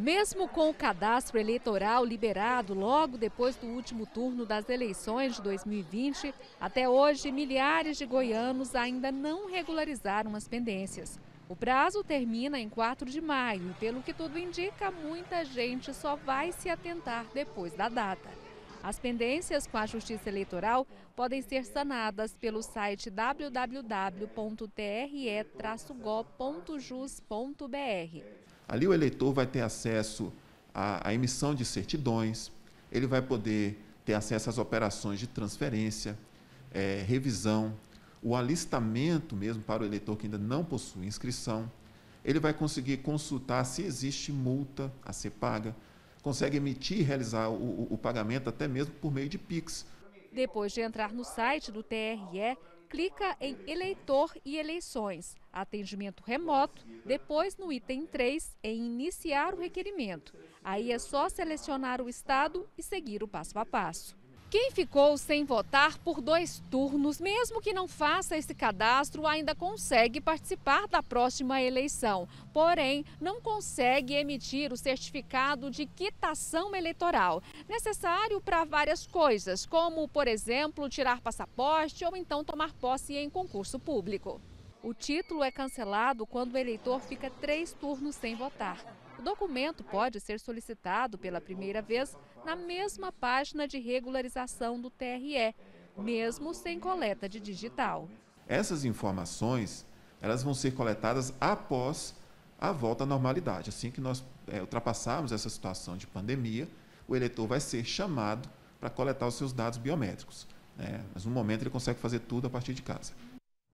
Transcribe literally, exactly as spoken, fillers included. Mesmo com o cadastro eleitoral liberado logo depois do último turno das eleições de dois mil e vinte, até hoje milhares de goianos ainda não regularizaram as pendências. O prazo termina em quatro de maio e, pelo que tudo indica, muita gente só vai se atentar depois da data. As pendências com a Justiça Eleitoral podem ser sanadas pelo site w w w ponto t r e traço g o ponto jus ponto b r. Ali o eleitor vai ter acesso à, à emissão de certidões, ele vai poder ter acesso às operações de transferência, é, revisão, o alistamento mesmo para o eleitor que ainda não possui inscrição. Ele vai conseguir consultar se existe multa a ser paga, consegue emitir e realizar o, o, o pagamento até mesmo por meio de Pix. Depois de entrar no site do T R E, clica em Eleitor e Eleições, Atendimento Remoto, depois no item três, em Iniciar o Requerimento. Aí é só selecionar o estado e seguir o passo a passo. Quem ficou sem votar por dois turnos, mesmo que não faça esse cadastro, ainda consegue participar da próxima eleição. Porém, não consegue emitir o certificado de quitação eleitoral, necessário para várias coisas, como, por exemplo, tirar passaporte ou então tomar posse em concurso público. O título é cancelado quando o eleitor fica três turnos sem votar. O documento pode ser solicitado pela primeira vez na mesma página de regularização do T R E, mesmo sem coleta de digital. Essas informações, elas vão ser coletadas após a volta à normalidade. Assim que nós é, ultrapassarmos essa situação de pandemia, o eleitor vai ser chamado para coletar os seus dados biométricos, né? Mas no momento ele consegue fazer tudo a partir de casa.